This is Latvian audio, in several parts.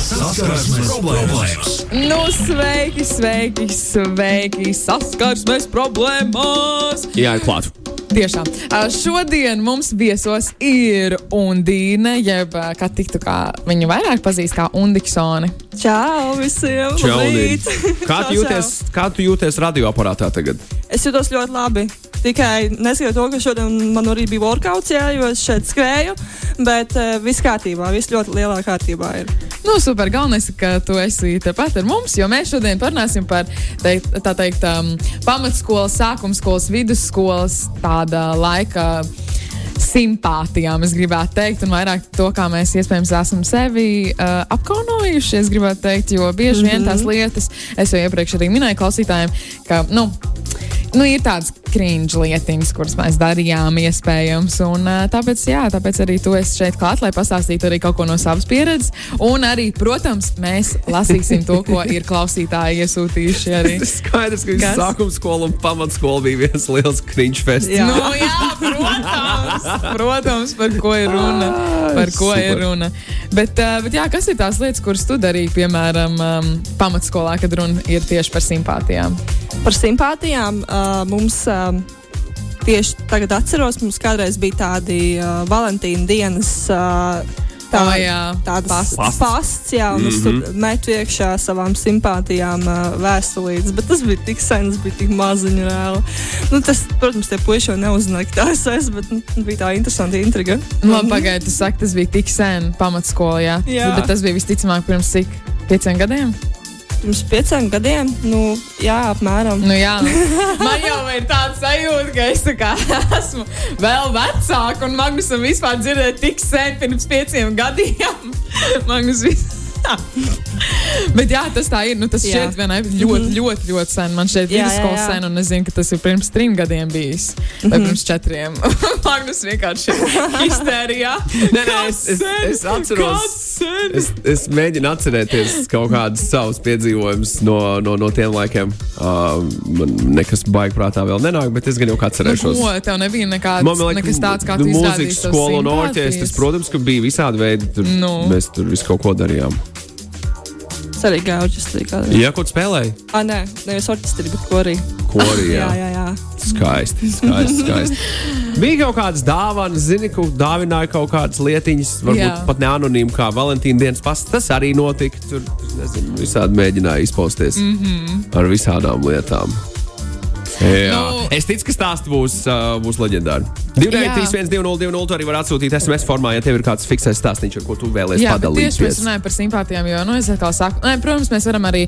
Saskarsmes problēmas. Nu, sveiki, sveiki, sveiki. Saskarsmes problēmas. Jā, klāt. Tiešām. Šodien mums viesos ir Undīne, jeb kā tiktu, kā viņu vairāk pazīst kā Undiksoni. Čau visiem! Čau, kā tu jūties radioaparātā tagad? Es jūtos ļoti labi. Tikai neskatoties to, ka šodien man arī bija workouts, jā, jo es šeit skrēju, bet viss kārtībā, viss ļoti lielā kārtībā ir. Nu, super, galvenais, ka tu esi tepat ar mums, jo mēs šodien parunāsim par, pamatskolas, sākumskolas, vidusskolas tāda laika simpātijām, es gribētu teikt, un vairāk to, kā mēs iespējams esam sevi apkaunojuši, es gribētu teikt, jo bieži vien tās lietas, es jau iepriekš arī minēju klausītājiem, ka, nu ir tāds cringe lietiņas, kuras mēs darījām iespējams, un tāpēc arī tu esi šeit klāt, lai pastāstītu arī kaut ko no savas pieredzes, un arī, protams, mēs lasīsim to, ko ir klausītāji iesūtījuši arī. Skaidrs, ka visu sākumskolu un pamatskolu bija viens liels cringe fest. Jā. Nu jā, protams, par ko ir runa, Bet jā, kas ir tās lietas, kuras tu darīji, piemēram, pamatskolā, kad runa ir tieši par simpātijām? Par simpātijām mums tieši tagad atceros, mums kādreiz bija tādi Valentīna dienas tādas pasts, jā, un es tur metu iekšā savām simpātijām vēstulītes, bet tas bija tik sen, tas bija tik maziņu reāli. Nu, tas, protams, tie puiši jau neuzzināja, ka tā es esmu, bet bija tā interesanta intriga. Labi, pagaidi, tu saki, tas bija tik sen pamatskola, jā? Jā. Bet tas bija visticamāk pirms cik? 5 gadiem? Pirms 5 gadiem, nu, jā, apmēram. Nu, jā. Man jau ir tāda sajūta, ka es esmu vēl vecāka, un Magnusam vispār dzirdēt tik sen pirms 5 gadiem. Magnus vispār. Bet jā, tas tā ir, nu, tas šķiet vienai ļoti sen. Man šķiet vidusskola sen, un es zinu, ka tas ir pirms 3 gadiem bijis. Vai pirms 4. Magnus vienkārši histērijā. Nē, es atceros. Es mēģinu atcerēties kaut kādus savus piedzīvojumus no tiem laikiem. Man nekas baigi prātā vēl nenāk, bet es gan jau kā atcerēšos. Ko, tev nebija nekas tāds, kā tu izrādīji tos simpātijas? Mūzikas skola un orķestris, protams, ka bija visādi veidi. Mēs tur visu kaut ko darījām. Es arī gāju orķestrī kādreiz. Jā, ko tu spēlēji? Nē, nevis orķestrī, bet korī. Korī, jā. Skaisti. Bija kaut kādas dāvanas, zini, ka dāvināja kaut kādas lietiņas, varbūt pat neanonīmi kā Valentīna dienas pasts. Tas arī notika. Tur, nezinu, visādi mēģināja izpausties ar visādām lietām. Jā. Es ticu, ka stāsts būs leģendāri. 293-1202 tu arī var atsūtīt SMS formā, ja tev ir kāds fiksais stāstiņš, ar ko tu vēlies padalīties. Tieši mēs runājam par simpātijām, jo, nu, es atkal saku, protams, mēs varam arī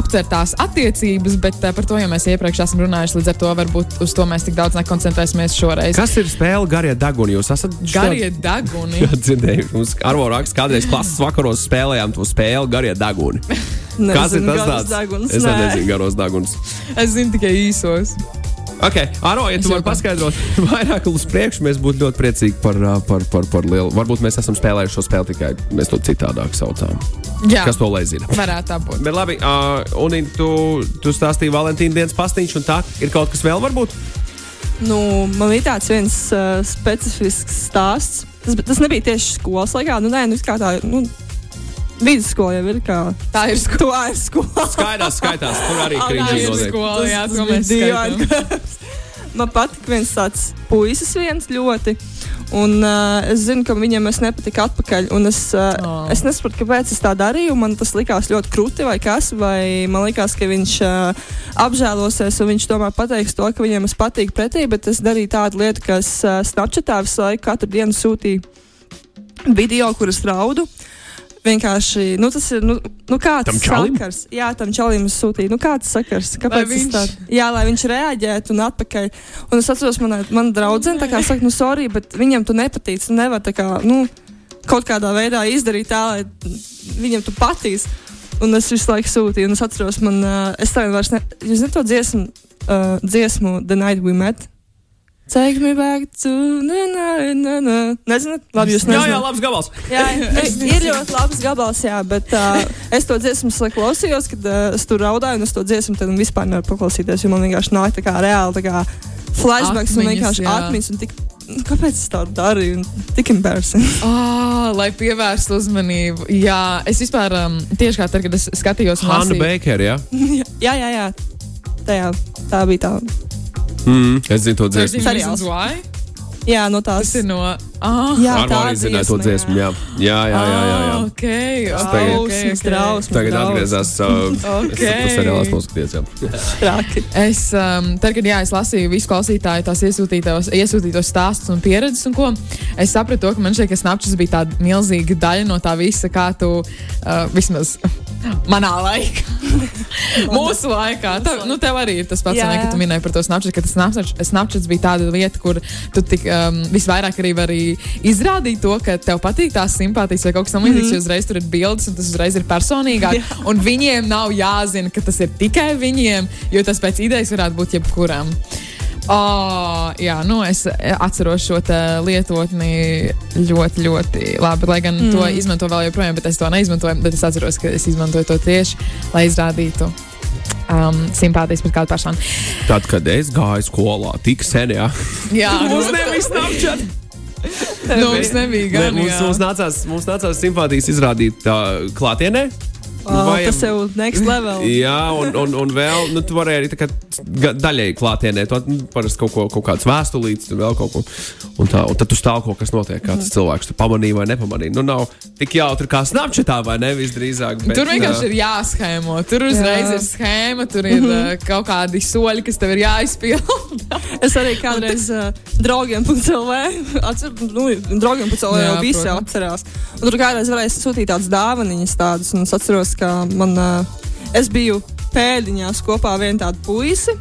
aptvert tās attiecības, bet par to, ja mēs iepriekš esam runājuši, līdz ar to varbūt uz to mēs tik daudz nekoncentrēsimies šoreiz. Kas ir spēle Garie Daguni? Jūs esat Garie Daguni? Jā, dzirdēju, mums Arvo Raks kādreiz klases vakaros spēlējām to spēli Garie Daguni. Kas ir tas tāds? Daguns, es nezinu garos daguns. Es zinu tikai īsos. Ok, Aro, ja tu vari paskaidrot vairāk uz priekšu, mēs būtu ļoti priecīgi par lielu. Varbūt mēs esam spēlējuši šo spēli, tikai mēs to citādāk saucām. Jā, kas to lai zina. Varētu tā būt. Bet labi, un tu stāstīji Valentīna dienas pastiņš un tā. Ir kaut kas vēl varbūt? Nu, man bija tāds viens specifisks stāsts. Tas nebija tieši skolas laikā. Nu, nē, nu, kā tā, nu... Vidusskola jau ir kā... Tā ir skola. Tā ir skola. Skaitās. Tur arī kriņģi notiek. Tā ir skola, jā, to mēs skaitām. Man patika viens tāds puises ļoti. Un es zinu, ka viņam es nepatiku atpakaļ. Un es nesapratu, kāpēc es tā darīju. Man tas likās ļoti kruti vai kas. Vai man likās, ka viņš apžēlosies un viņš tomēr pateiks to, ka viņam es patīku pretī. Bet es darīju tādu lietu, ka es Snapchatā visu laiku katru dienu sūtīju video, kuras raudu. Vienkārši, nu tas ir, nu kāds sakars. Jā, tam čalim es sūtīju. Nu kāds sakars, kāpēc tas tā? Jā, lai viņš reaģētu un atpakaļ. Un es atceros, mana draudzene tā kā saka, nu sorry, bet viņam tu nepatīc, tu nevar tā kā, nu, kaut kādā veidā izdarīt tā, lai viņam tu patīs. Un es visu laiku sūtīju, un es atceros, es tagad vairs ne, jūs zinu to dziesmu The Night We Met? Take me back to... Nezināt? Labi, jūs nezināt. Jā, labs gabals. Jā, ir ļoti labs gabals, jā, bet es to dziesmu klausījos, kad es tur raudāju, un es to dziesmu tad vispār nevaru paklausīties, jo man vienkārši nāk tā kā reāli tā kā flashbacks un vienkārši atmiņas un tik kāpēc es tā darīju? Tik embarrassing. Lai pievērstu uzmanību. Jā, es vispār tieši kā tad, kad es skatījos Hanna Baker, jā? jā. Tā bija tā. Es zinu to dziesmu. Seriāls. Jā, no tās. Tas ir no... jā, tā dziesma, to dziesmu, jā. Jā. Trausmas, trausmas. Tagad atgriezās seriālās noskaties, jā. Traki. Tad, kad es lasīju visu klausītāju tās iesūtītos stāstus un pieredzes un ko, es sapratu to, ka man šeit, ka Snapchats bija tāda milzīga daļa no tā visa, kā tu vismaz... Manā laikā. Mūsu laikā. Tev arī ir tas pats, ka tu minēji par to Snapchat, ka tas Snapchats bija tāda lieta, kur tu tik visvairāk arī vari izrādīt to, ka tev patīk tās simpātijas vai kaut kas tamlīdzīgs, jo uzreiz tur ir bildes un tas uzreiz ir personīgāk. Jā. Un viņiem nav jāzina, ka tas ir tikai viņiem, jo tas pēc idejas varētu būt jebkuram. Es atceros šo lietotni ļoti labi, lai gan to izmanto vēl joprojām, bet es to neizmantoju, bet es atceros, ka es izmantoju to tieši, lai izrādītu simpātijas par kādu personu. Tad, kad es gāju skolā, tik sen, jā. Jā. Mums nebija Snapchat. Mums nebija gan, jā. Mums nācās simpātijas izrādīt klātienē. Tas jau next level. Jā, un vēl, tu varēji arī tā kā daļēji klātienē, tu parasti kaut kāds vēstulītis, un vēl kaut ko, un tad tu stāv kaut kas notiek, kāds cilvēks tu pamanīji vai nepamanīji. Nav tik jautri kā Snapchatā, vai ne, visdrīzāk. Bet, tur vienkārši ir jāschēmo, tur uzreiz ir schēma, tur ir kaut kādi soļi, kas tev ir jāizpilda. Es arī kādreiz Draugiem.lv jau visi atcerās, un tur kādreiz varēja sūtīt tādas dāvaniņas tādus, un es atceros, ka es biju pēdiņās kopā vien tādu puisi.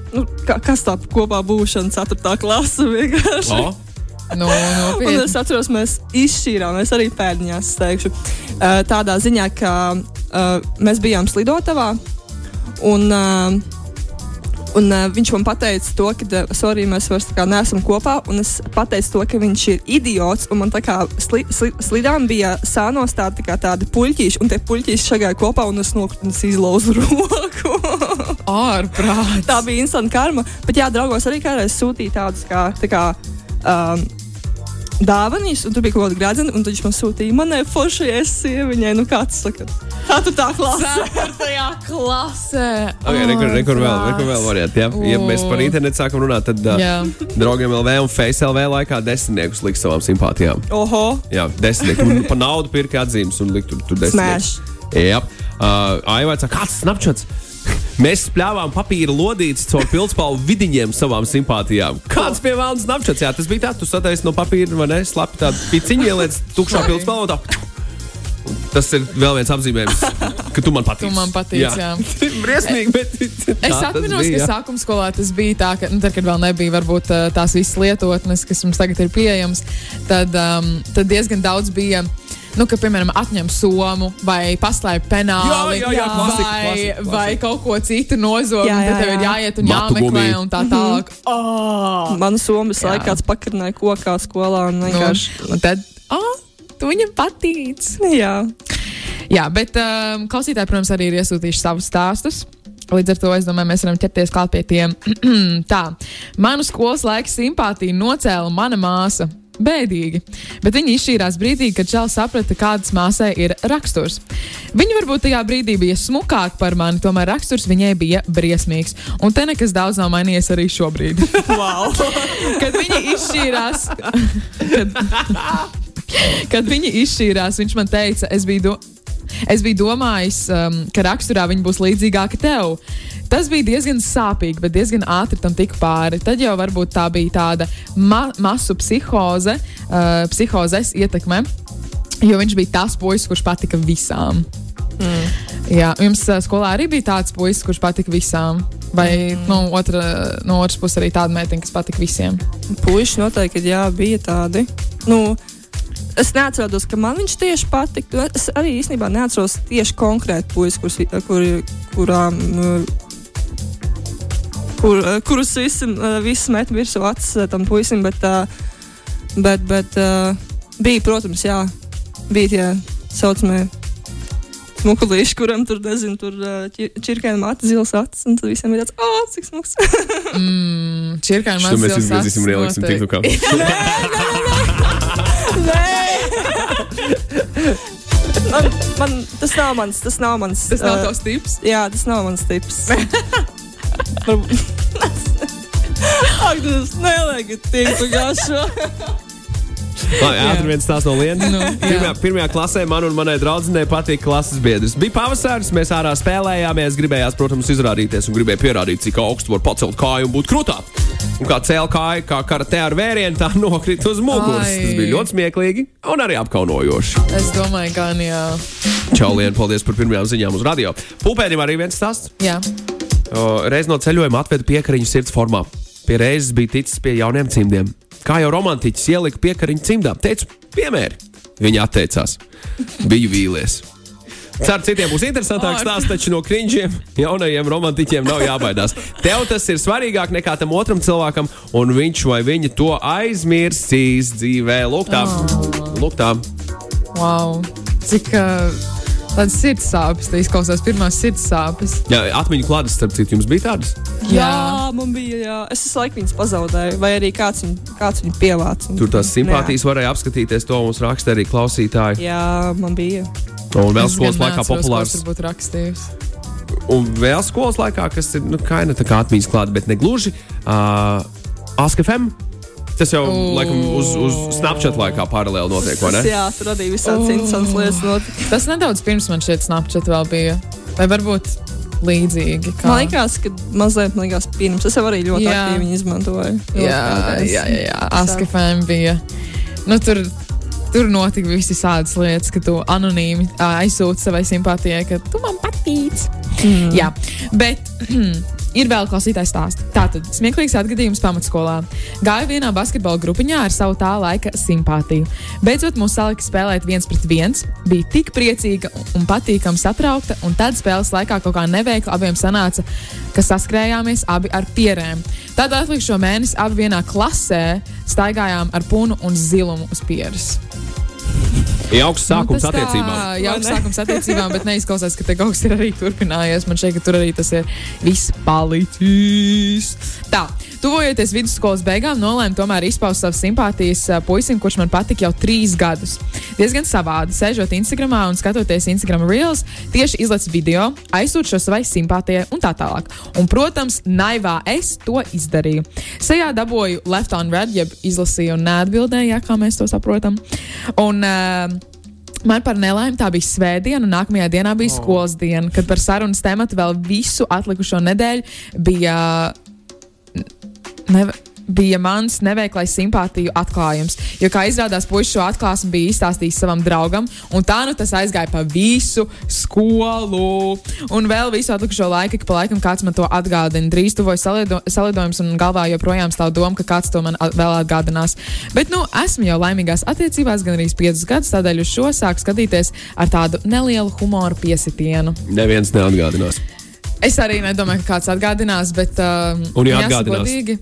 Kas tā kopā būšana 4. klasa vienkārši? Un es atceros, mēs izšķīrāmies arī pēdiņās, es teikšu. Tādā ziņā, ka mēs bijām slidotavā un viņš man pateica to, ka mēs vairs tā kā neesam kopā, un es pateicu to, ka viņš ir idiots, un man tā kā slidām bija sānos tādi puļķīši, un tie puļķīši šagāja kopā, un es izlauzu roku. Ārprāts! Tā bija instant karma, bet jā, draugos arī kādreiz sūtīja tādus kā dāvanīs, un tur bija kaut kāda gradzena, un tad viņš man sūtīja manai foršajai sieviņai, kāds saka, tā tu tā klasē. 4. klasē. Rekur vēl variant, jā. Ja mēs par internetu sākam runāt, tad Draugiem.lv un Face.lv laikā desmitniekus liks savām simpātijām. Oho. Jā, desmitnieku. Pa naudu pirka atzīmes un likt tur desmitniekus. Smash. Jā. Aivaica, kāds Snapchats? Mēs spļāvām papīra lodītes caur pildspalvu vidiņiem savām simpātijām. Kāds pie vēlnes Snapchats? Jā, tas bija tā, tu sataisi no papīra, vai ne? Slapi tādu piciņu, ieliec tukšā pildspalvu un tā. Tas ir vēl viens apzīmējums, ka tu man patīc. Tu man patīc, jā. Briesmīgi, bet es atminos, ka sākumskolā tas bija tā, ka, kad vēl nebija varbūt tās visas lietotnes, kas mums tagad ir pieejams, tad diezgan daudz bija... ka, piemēram, atņem somu, vai paslēp penāli, vai kaut ko citu nozomu, tad tev ir jāiet un jāmeklē un tā tālāk. Manu somu visu laiku kāds pakarināja kokā skolā un vienkārši... Un tad, tu viņam patīc. Jā, bet klausītāji, protams, arī ir iesūtījuši savus stāstus. Līdz ar to, es domāju, mēs varam ķerties klāt pie tiem. Tā, manu skolas laika simpātiju nocēla mana māsa. Bēdīgi, bet viņi izšķīrās brīdī, kad čel saprata, kādas māsai ir raksturs. Viņa varbūt tajā brīdī bija smukāka par mani, tomēr raksturs viņai bija briesmīgs. Un te nekas daudz nav mainījies arī šobrīd. Wow! Kad viņi izšķīrās, viņš man teica, es biju domājis, ka raksturā viņa būs līdzīgāka tev. Tas bija diezgan sāpīgi, bet diezgan ātri tam tika pāri. Tad jau varbūt tā bija tāda masu psihoze, psihozes ietekme, jo viņš bija tas puisis, kurš patika visām. Jā, jums skolā arī bija tāds puisis, kurš patika visām? Vai no otras puses arī tāda meitiņa, kas patika visiem? Puiši noteikti, jā, bija tādi. Es neatceros, ka man viņš tieši patika. Es arī īstenībā neatceros tieši konkrētu puisi, kurus visus met virsū acis tam puisim, bet bija, protams, jā, bija tie saucamie smukulīši, kuram tur, nezinu, tur čirkaina mata, zils acis, un tad visiem ir tāds, o, cik smuks. Čirkaina mata, zils acis. Šito mēs izgriezīsim un ieliksim TikTokā. Nē! Tas nav mans. Tas nav tavs tips? Jā, tas nav mans tips. Ak, tas nelēga tipu gāšo. Labi, ātri viens tās no lienas. Nu, pirmajā klasē man un manai draudzinei patīk klases biedrs. Bija pavasaris, mēs ārā spēlējāmies, gribējās, protams, izrādīties un gribēja pierādīt, cik augstu var pacelt kāju un būt krutā. Un kā cēla kāju, kā karatē ar vērienu, tā nokrita uz muguras. Ai. Tas bija ļoti smieklīgi un arī apkaunojoši. Es domāju, gan jā. Čau, Liena, paldies par pirmajām ziņām uz radio. Pūpēnim arī viens tās. Jā. Reiz no ceļojuma atvedu piekariņu sirds formā. Pie reizes bija ticis pie jauniem cimdiem. Kā jau romantiķis ielika piekariņu cimdām, teicu, piemēri. Viņa atteicās. Biju vīlies. Ceru, citiem būs interesantāks stāsts, taču no krinģiem jaunajiem romantiķiem nav jābaidās. Tev tas ir svarīgāk nekā tam otram cilvēkam, un viņš vai viņa to aizmirsīs dzīvē. Lūk tā. Wow. Cik... Tādas sirds sāpes, tā izklausās pirmās sirds sāpes. Jā, atmiņu klādes, starp citu, jums bija tādas? Jā, man bija, jā. Es visu laiku viņas pazaudēju, vai arī kāds viņu pievāca. Tur tās simpātijas varēja apskatīties, to mums raksta arī klausītāji. Jā, man bija. Un vēl skolas laikā populārs. Kas ir, kaina tā kā atmiņas klāde, bet negluži. Ask.fm. Tas jau, laikam, uz Snapchat laikā paralēli notiek, vai ne? Jā, tur radīja visāds interesants lietas notika. Tas nedaudz pirms man šeit Snapchat vēl bija. Vai varbūt līdzīgi? Kā? Man liekas, ka mazliet pirms. Es jau arī ļoti aktīvi viņu izmantoju. Jā. Ask.fm bija. Nu, tur notika visi sādas lietas, ka tu anonīmi aizsūti savai simpātijai, ka tu man patīc. Jā, bet... Ir vēl klausītājs stāsts. Tātad, smieklīgs atgadījums pamatskolā. Gāju vienā basketbola grupiņā ar savu tā laika simpātiju. Beidzot mūs salika spēlēt 1-1. Bija tik priecīga un patīkam satraukta, un tad spēles laikā kaut kā neveikli abiem sanāca, ka saskrējāmies abi ar pierēm. Tad atlikšo mēnesi abi vienā klasē staigājām ar punu un zilumu uz pieres. Jauks sākums attiecībām. Jauks sākums attiecībām, bet neizklausās, ka te kaut kas ir arī turpinājies. Man šeit, ka tur arī tas ir viss palicis. Tā, tuvojoties vidusskolas beigām, nolēmu tomēr izpaust savas simpātijas puisim, kurš man patika jau 3 gadus. Diezgan savādi, sēžot Instagramā un skatoties Instagram Reels, tieši izlec video, aizsūt šo savai simpātijai un tā tālāk. Un, protams, naivā es to izdarīju. Sejā daboju left on red, jeb izlasīju un neatbildēju, jā, kā mēs to saprotam. Un... Man par nelaimi tā bija svētdiena, un nākamajā dienā bija skolas diena, kad par sarunas tematu vēl visu atlikušo nedēļu bija mans neveiklais simpātiju atklājums. Jo, kā izrādās, puiši šo atklāsmu bija izstāstījis savam draugam, un tā nu tas aizgāja pa visu skolu. Un vēl visu atlikušo laiku, ka pa laikam kāds man to atgādina. Drīz tuvoja salidojums, un galvā joprojām stāv doma, ka kāds to man vēl atgādinās. Bet, nu, esmu jau laimīgās attiecībās gan arī 5 gadus, tādēļ uz šo sāku skatīties ar tādu nelielu humoru piesitienu. Neviens neatgādinās. Es arī nedomāju, ka kāds atgādinās, bet un ja atgādinās,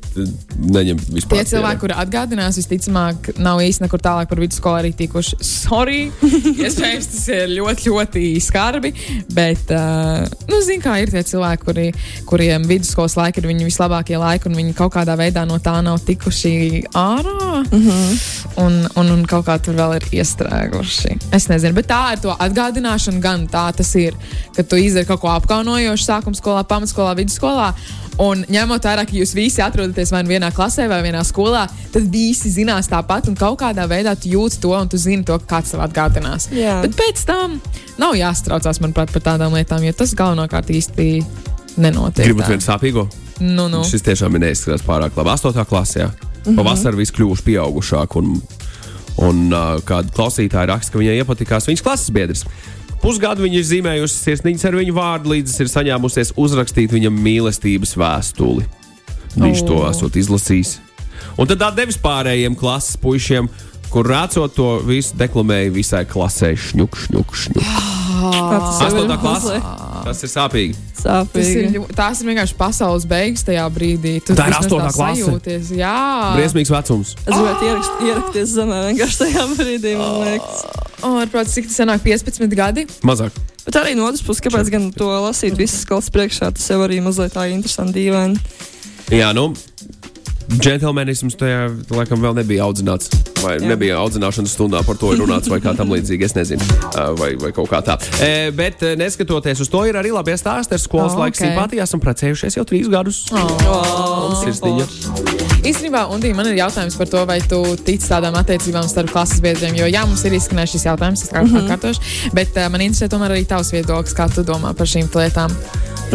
neņem vispār. Tie cilvēki, kuri atgādinās, visticamāk, nav īsti nekur tālāk par vidusskolu arī tikuši. Sorry, iespējams, tas ir ļoti skarbi, bet, nu, zin kā ir tie cilvēki, kuriem vidusskolas laika ir viņu vislabākie laiki, un viņi kaut kādā veidā no tā nav tikuši ārā, un kaut kā tur vēl ir iestrēguši. Es nezinu, bet tā ir to atgādināšana gan tā tas ir, ka tu izdari kaut ko apkaunojošu sākumu skolā, pamatskolā, vidusskolā. Un ņemot vērā, ka jūs visi atrodaties vai vienā klasē vai vienā skolā, tad visi zinās tāpat un kaut kādā veidā tu jūti to un tu zini to, ka kāds tev atgādinās. Jā. Bet pēc tam nav jāstraucās, manuprāt, par tādām lietām, jo tas galvenokārt īsti nenotiek. Gribat vienu sāpīgo? Nu. Šis tiešām ir neizskatās pārāk labi. 8. klasē, jā. Pavasar viss kļūši pieaugušāk un kāda klausītāja raksta, ka viņai iepatikās viņas klases biedrs. Pusgadu viņa ir zīmējusi sirsniņas ar viņu vārdu, līdz ir saņēmusies uzrakstīt viņam mīlestības vēstuli. Viņš to esot izlasījis. Un tad atdevis pārējiem klases puišiem, kur rācot to visu deklamēja visai klasē šņuk. 8. klasē. Tas ir sāpīgi. Tās ir vienkārši pasaules beigas tajā brīdī. Tu tā ir 8. klase. Sajūties. Jā. Briesmīgs vecums. Es varētu ierakties zemē vienkārši tajā brīdī, man liekas. Ārprāts, cik tas sanāk 15 gadi. Mazāk. Bet arī no otras puses, kāpēc gan to lasīt visas klases priekšā, tas jau arī mazliet tā interesanti dīvaini. Jā, nu, džentelmenisms tajā laikam vēl nebija audzināts. Vai nebija audzināšanas stundā par to runāts vai kā tam līdzīgi, es nezinu, vai kaut kā tā. Bet neskatoties uz to, ir arī labie stāsti ar skolas laika simpātijā. Esam precējušies jau 3 gadus. Un sirstiņa. Īstenībā, Undī, man ir jautājums par to, vai tu tici tādām attiecībām starp klases biedriem, jo jā, mums ir izskanējis šis jautājums, es atkārtošu, bet man interesē tomēr arī tavs viedoklis, kā tu domā par šīm lietām.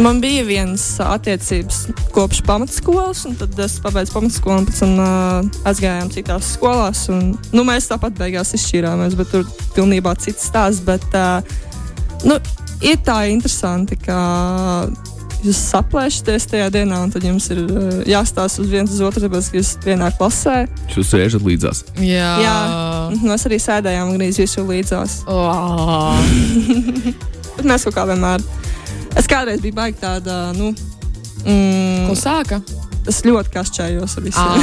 Man bija viens attiecības kopš pamatskolas, un tad es pabeidu pamatskolu, un pēc tam aizgājām citās skolās, un nu, mēs tāpat beigās izšķīrāmies, bet tur pilnībā cits stāsts, bet nu, ir tā interesanti, ka jūs saplēšaties tajā dienā, un tad jums ir jāstāsta uz viens uz otru, tāpēc, ka jūs vienā klasē. Jūs sēžat līdzās. Jā. Jā, mēs arī sēdējām un grīz visu līdzās. Bet mēs kaut kā vienmēr. Es kādreiz biju baigi tāda, nu... Klusāka? Es ļoti kašķējos ar visiem.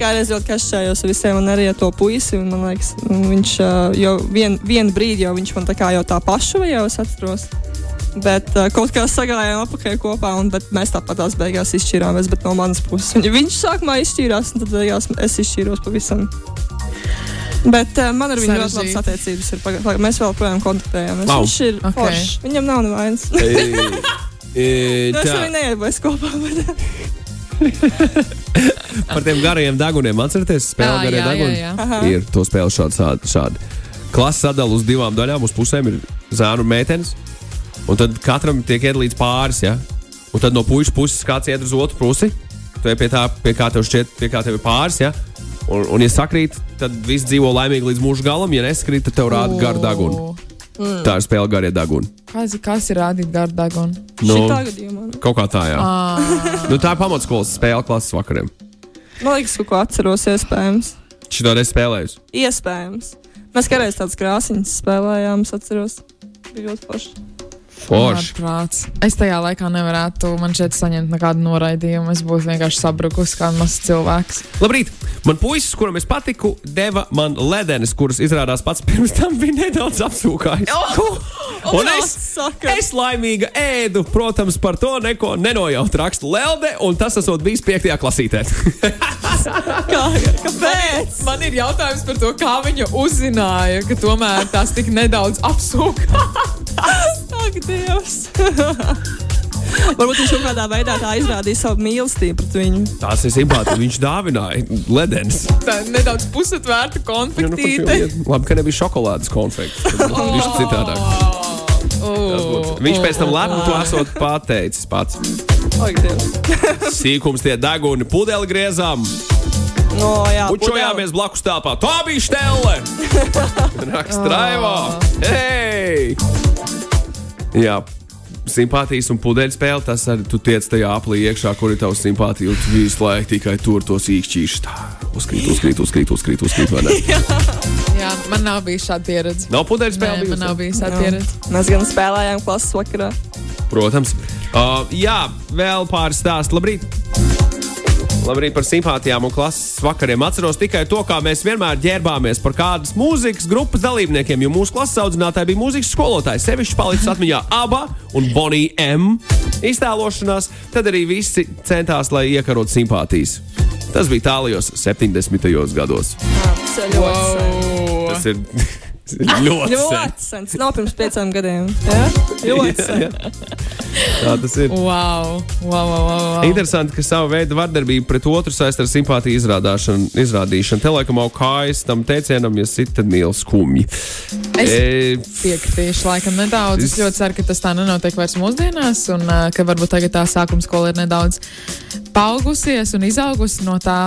Kādreiz ļoti kašķējos ar visiem, un arī ar to puisi, un man liekas, viņš jau vienu brīdi jau viņš man tā kā jau tā pašu, vai jau es atceros. Bet kaut kā sagājām apakai kopā, un mēs tāpat tās beigās izšķirāmies, bet no manas puses. Viņš sākumā izšķīrās, un tad beigās es izšķīros pavisam. Bet man ar viņu ļoti labas attiecības ir. Mēs vēl projām kontaktējāmies. Viņš ir foršs. Viņam nav nevainas. Es arī neiebaisu kopā, bet... Par tiem garajiem daguniem atceraties? Spēle garie daguni? Ir to spēle šādi. Klasa sadala uz 2 daļām, uz pusēm ir zēnu un meitenes. Un tad katram tiek iedalīts pāris, ja? Un tad no puišu puses kāds iedara uz otru pusi. Tu pie tā, pie kā tev šķiet, pie kā tev ir pāris, ja? Un, ja sakrīt, tad viss dzīvo laimīgi līdz mūža galam. Ja nesakrīt, tad tev rāda garu dagunu. Tā ir spēle garie daguni. Kas ir rādīt garu dagunu? Šitā gadījumā. Kaut kā tā, jā. Nu, tā ir pamatskolas spēle klases vakariem. Man liekas, kaut ko atceros iespējams. Šitā reiz spēlējus? Iespējams. Mēs kādreiz tādas krāsiņas spēlējām, es atceros. Bija ļoti forši. Es tajā laikā nevarētu man šeit saņemt nekādu noraidījumu. Es būtu vienkārši sabrukus kā mazs cilvēks. Labrīt! Man puisis, kuram es patiku, deva man ledenes, kuras izrādās pats pirms tam bija nedaudz apsūkājis. Un es laimīga ēdu. Protams, par to neko nenojaut, rakstu Lelde, un tas esot bijis 5. klasītē. Kāpēc? Man ir jautājums par to, kā viņa uzzināja, ka tomēr tās tik nedaudz apsūkājās. Ak, Dievs! Varbūt viņš kaut kādā veidā tā izrādīja savu mīlestību pret viņu. Tās ir simpāti, viņš dāvināja ledenes. Tā nedaudz pusatvērta konfektīte. Labi, ka nebija šokolādes konfekti. Viņš citādāk. Viņš pēc tam lepnu to esot pateicis pats. Ak, Dievs! Sīkums tie deguni pudeli griezām. Bučojāmies blakus tāpā. Tā bija štelle! Rakstraivā! Hei! Jā, simpātijas un pudeļu spēle, tas arī tu tiec tajā aplī iekšā, kur ir tavs simpātija, un tu visu laiku tikai tur tos īkšķīši tā. Uzkrīt, vai ne? Jā, man nav bijis šāda pieredze. Nav pudeļu spēle bijusi? Nē, man nav bijis šāda pieredze. Mēs gan spēlējām klases vakarā. Protams. Jā, vēl pāris stāsti. Labrīt! Labrīt par simpātijām un klases vakariem. Atceros tikai to, kā mēs vienmēr ģērbāmies par kādas mūzikas grupas dalībniekiem, jo mūsu klases audzinātāji bija mūzikas skolotāji. Sevišķi palicis atmiņā Aba un Boney M iztēlošanās, tad arī visi centās, lai iekarot simpātijas. Tas bija tālajos 70. gados. Tas ir... Ļoti sen. Nav pirms 5 gadiem. Ļoti sen. Tā tas ir. Interesanti, ka savu veidu vardarbību pret otru saist ar simpātiju izrādīšanu. Te laikam au kājas tam teicienam, ja sit, tad mīl skumji. Es piekritīšu laikam nedaudz. Es ļoti ceru, ka tas tā nenotiek vairs mūsdienās, un ka varbūt tagad tā sākumskola ir nedaudz paaugusies un izaugusi no tā.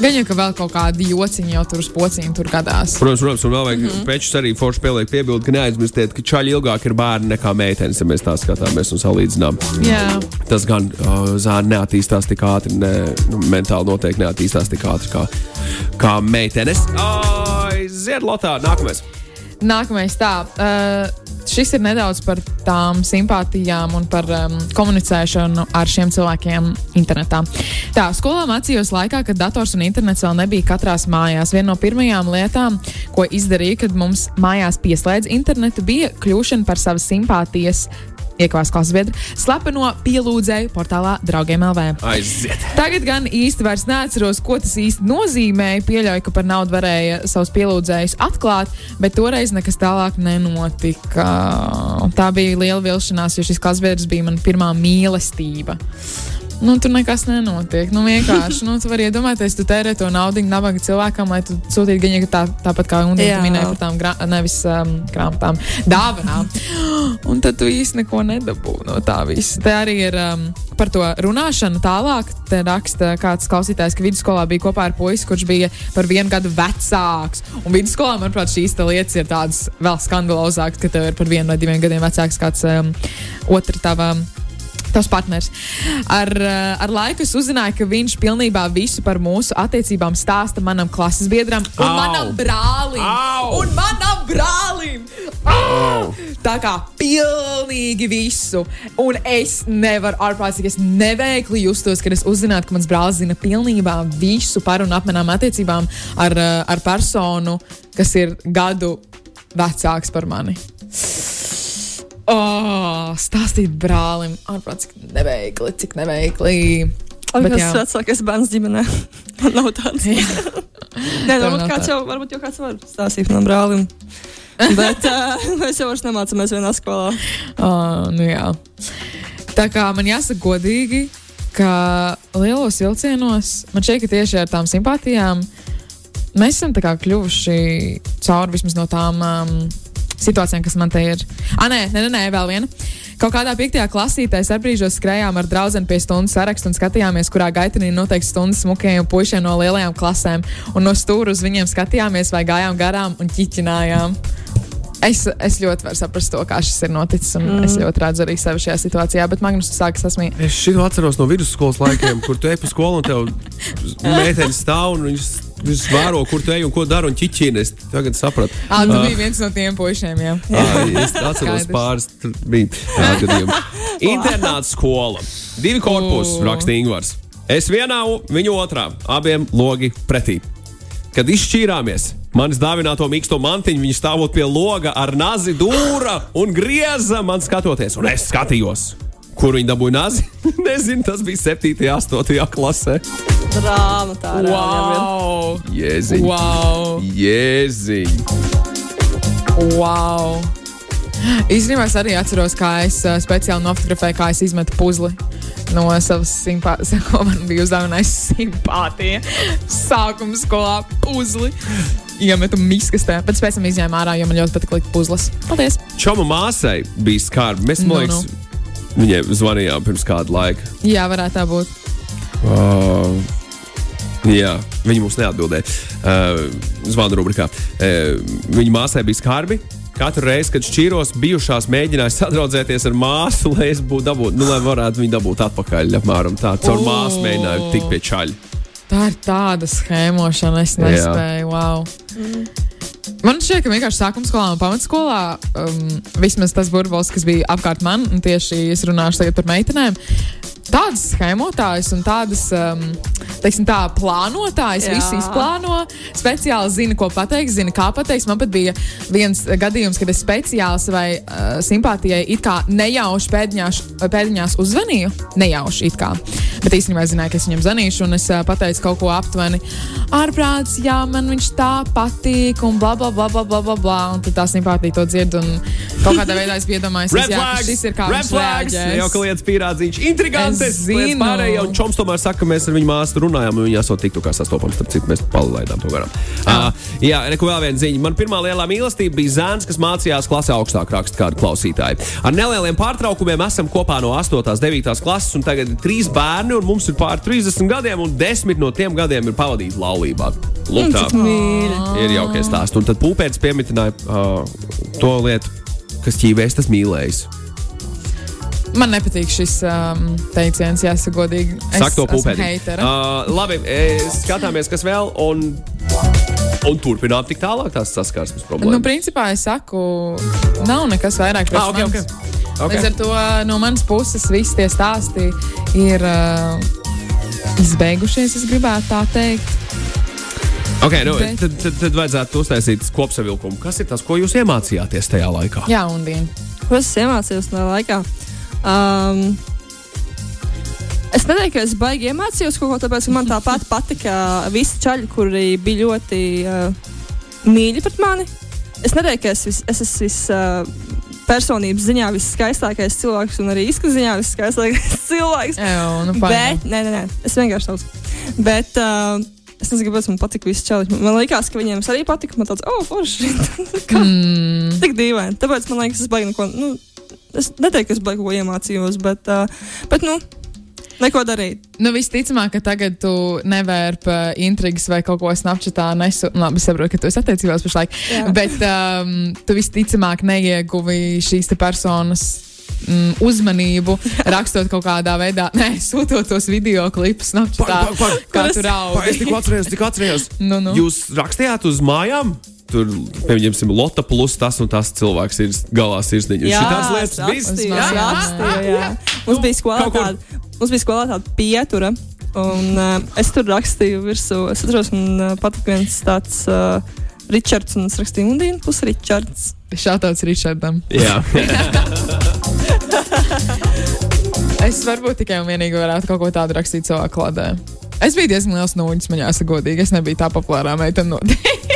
Gan jau, ka vēl kaut kādi jociņi jau tur uz pociņu tur gadās. Protams, un vēl vajag pečus arī forši pieliek piebildi, ka neaizmirstiet, ka čaļi ilgāk ir bērni nekā meitenes, ja mēs tā skatāmies un salīdzinām. Jā. Tas gan zēni neattīstās tik ātri, mentāli noteikti neattīstās tik ātri kā meitenes. Ziedlotā, nākamais. Tā. šis ir nedaudz par tām simpātijām un par komunicēšanu ar šiem cilvēkiem internetā. Tā, skolā mācījos laikā, kad dators un internets vēl nebija katrās mājās. Viena no pirmajām lietām, ko izdarīja, kad mums mājās pieslēdz internetu, bija kļūšana par savas simpātijas iekvās klasbiedri, slepeno pielūdzēju portālā Draugiem.lv. Aiziet! Tagad gan īsti vairs neatceros, ko tas īsti nozīmēja. Pieļauju, ka par naudu varēja savus pielūdzējus atklāt, bet toreiz nekas tālāk nenotika. Tā bija liela vilšanās, jo šis klasbiedrs bija mana pirmā mīlestība. Nu, tur nekas nenotiek. Nu, vienkārši. Nu, tu vari iedomāties, tu tērē to naudiņu nabaga cilvēkam, lai tu sūtītu gaņa, ka tāpat kā Undīna minēja par tām krāmatām, dāvanām. Un tad tu īsti neko nedabū no tā visa. Te arī ir par to runāšanu tālāk. Te raksta kāds klausītājs, ka vidusskolā bija kopā ar puisi, kurš bija par 1 gadu vecāks. Un vidusskolā, manuprāt, šīs lietas ir tādas vēl skandalozākas, ka tev ir par 1 vai 2 gadiem vecāks kāds otra tava tavs partners. Ar laiku es uzzināju, ka viņš pilnībā visu par mūsu attiecībām stāsta manam klases biedram un manam brālim. Un manam brālim! Tā kā pilnīgi visu. Un es nevaru ārprātīgi, es neveikli justos, kad es uzzinātu, ka mans brālis zina pilnībā visu par un apmanām attiecībām ar personu, kas ir gadu vecāks par mani. Stāstīt brālim. Ārprāt, cik neveikli, cik neveikli. Bet jā. Vecākais bērns ģimenē. Man nav tāds. Nē, varbūt jau kāds var stāstīt manam brālim. Bet mēs jau vairs nemācamies vienā skolā. Nu jā. Tā kā man jāsaka godīgi, ka lielos vilcienos, man šeit, ka tieši ar tām simpātijām, mēs esam tā kā kļuvuši cauri vismaz no tām situācijām, kas man te ir. Nē, vēl viena. Kaut kādā 5. klasītē sarbrīžos skrējām ar draudzeni pie stundu sarakstu un skatījāmies, kurā gaitenī noteikti stundas smukajiem puišiem no lielajām klasēm. Un no stūra uz viņiem skatījāmies vai gājām garām un ķiķinājām. Es ļoti varu saprast to, kā šis ir noticis, un es ļoti redzu arī sevi šajā situācijā, bet Magnus sākas sasmīt. Es šito atceros no vidusskolas laikiem, kur tu ej pa skolu un tev meiteņi stāv un viņš vēro, kur tu ej un ko dara un ķiķina. Es tagad sapratu. Tu biji viens no tiem puišiem, jā. Es atceros pāris gadiem. Internāts skola. 2 korpusi, raksta Ingvars. Es vienā, viņu otrā. Abiem logi pretī. Kad izšķīrāmies, manis dāvināto mīksto mantiņu viņa stāvot pie loga ar nazi dūra un grieza man skatoties. Un es skatījos. Kur viņa dabūja nazi? Nezinu, tas bija 7. un 8. klasē. Drāma tā ir. Wow! Jēziņ. Wow! Jēziņ. Wow! Īstenībā es arī atceros, kā es speciāli nofotografēju, kā es izmetu puzli no savas simpātijas, ko man bija uzdāvinājis simpātija. Sākuma skolā puzli. Iemetu miskastē, bet pēc tam izņēmu ārā, jo man ļoti patika likt puzles. Paldies! Čoma māsai bija skarbi. Mēs, man liekas, viņiem zvanījām pirms kādu laiku. Jā, varētu tā būt. Jā, viņi mums neatbildēja. Zvanu rubrikā. Viņa māsai bija skarbi. Katru reizi, kad šķīros, bijušās mēģināja sadraudzēties ar māsu, lai es būtu dabūt, nu, lai varētu viņu dabūt atpakaļ, apmēram tā. Caur māsu mēģināju tik pie čaļa. Tā ir tāda schēmošana, es nespēju, wow. Man šķiet, ka vienkārši sākumskolā un pamatskolā, vismaz tas burbols, kas bija apkārt man, un tieši es runāšu tagad par meitenēm, tādas schēmotājas un tādas, teiksim tā, plānotājas, visu izplāno, speciāli zina, ko pateiks, zina, kā pateiks. Man pat bija viens gadījums, kad es speciāli savai simpātijai it kā nejauši pēdiņās uzvanīju, nejauši it kā, bet īstenībā es zināju, ka es viņam zvanīšu, un es pateicu kaut ko aptuveni, ārprāts, jā, man viņš tā patīk, un bla, bla, bla, bla, bla, bla, un tad tā simpātija to dzird, un kaut kādā veidā es piedomāju, šis ir kā viņš lēģēs. Es zinu. Pārējā, un Čoms tomēr saka, ka mēs ar viņu māsu runājām, un viņi esot tiktu kā sastopams, tad citu mēs palaidām to garām. Jā, neko vēl viena ziņa. Man pirmā lielā mīlestība bija zēns, kas mācījās klasē augstāk, raksta kādu klausītāju. Ar nelieliem pārtraukumiem esam kopā no 8. 9. klases, un tagad ir 3 bērni, un mums ir pār 30 gadiem, un 10 no tiem gadiem ir pavadīti laulībā. Lūk tā. Ir jaukie stāsti. Un tad pūpētis piemitināja to lietu, kas ķīvēs, tas mīlējis. Man nepatīk šis teiciens, jāsaka godīgi. Es esmu heitera. Labi, skatāmies, kas vēl, un Un turpināt tik tālāk tās saskarsmes problēmas? Nu, principā es saku, nav nekas vairāk priekš manis. Līdz ar to no manas puses visi tie stāsti ir izbeigušies, es gribētu tā teikt. Ok, nu, tad vajadzētu uztaisīt kopsavilkumu. Kas ir tas, ko jūs iemācījāties tajā laikā? Jā, Undien. Ko es iemācījos tajā laikā? Es neteiktu, ka es baigi iemācījos kaut ko, tāpēc, ka man tāpat patika visi čaļi, kuri bija ļoti mīļi pret mani. Es neteiktu, ka es esmu personības ziņā visskaistākais cilvēks un arī izskatu ziņā visskaistākais cilvēks. Eju, nu bet, nē, es vienkārši taucu. Bet es nezinu, kāpēc man patika visi čaļi. Man liekas, ka viņiem es arī patika. Man tāds, forši, tik dīvaini. Tāpēc, man liekas, es baigi neko, es neteiktu, ka es baigi ko iemācījos, bet nu, neko darīt. Nu, visticamāk, ka tagad tu nevērp intrigas vai kaut ko Snapchatā nesu. Labi, es saprotu, ka tu esi attiecībās pašlaik. Jā. Bet tu visticamāk neieguvi šīs te personas uzmanību, rakstot kaut kādā veidā. Nē, sūtot tos video klipus Snapchatā, kā tu raudi. Es tik atcerējos. Nu. Jūs rakstījāt uz mājām? Tur, piemēram, Lota plus tas un tas cilvēks ir galā sirsniņu. Šitās lietas viss. Jā. Mums bija skolā tāda. Mums bija skolā tāda pietura, un es tur rakstīju virsū. Es atceros, man patika viens tāds Ričards, un es rakstīju Undīnu plus Ričards. Šātauts Ričardam. Jā. Es varbūt tikai un vienīgi varētu kaut ko tādu rakstīt savā kladē. Es biju diezgan liels nūģis, man jāsagodīgi. Es nebiju tā populārā meitena noteikti.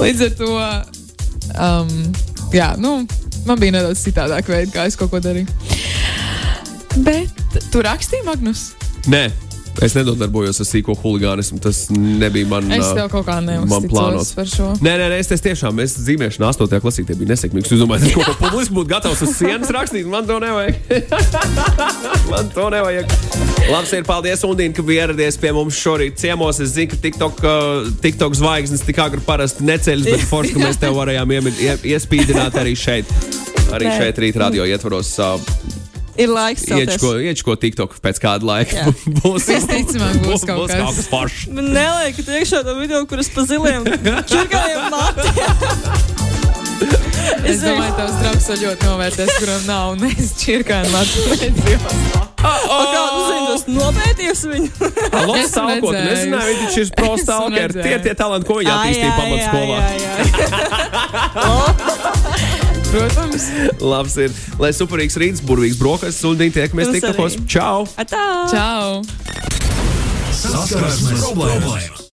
Līdz ar to, jā, nu, man bija nedaudz citādāk veidi, kā es kaut ko darīju. Bet tu rakstīji, Magnus? Nē, es nedodarbojos ar sīko huligānismu. Tas nebija man plānots. Es tev kaut kā neuzticos par šo. Nē, es tiešām, es zīmēšanu 8. klasītē biju nesekmīgs. Jūs domājat, es kaut ko publiski būtu gatavs uz sienas rakstīt? Man to nevajag. Labs ir, paldies, Undīna, ka ieradies pie mums šorīt ciemos. Es zinu, ka TikTok zvaigznes tik agri parasti neceļas, bet forši, ka mēs tev varējām iespīdināt arī šeit. Arī šeit rīt radio ietvaros. Ir laiks celties. Iečko TikTok pēc kāda laika būs. Es ticamāk būs kaut kas foršs. Man neliek iekšā to video, kur es pa ziliem čurkājiem matiem. Es domāju, tavs draugs vēl ļoti novērties, kuram nav un es čirkāju matiem. O kā tu zini, tu esi nopētījusi viņu? Lots salkot, nezināju, viņš ir prostalker. Tie talenti, ko viņa attīstīja pamatskolā. Protams. Labs ir. Lai superīgs rīts, burvīgs brokastis un Dīna, tiekamies TikTokos. Čau! Atā! Čau! Saskarsmes problēmas.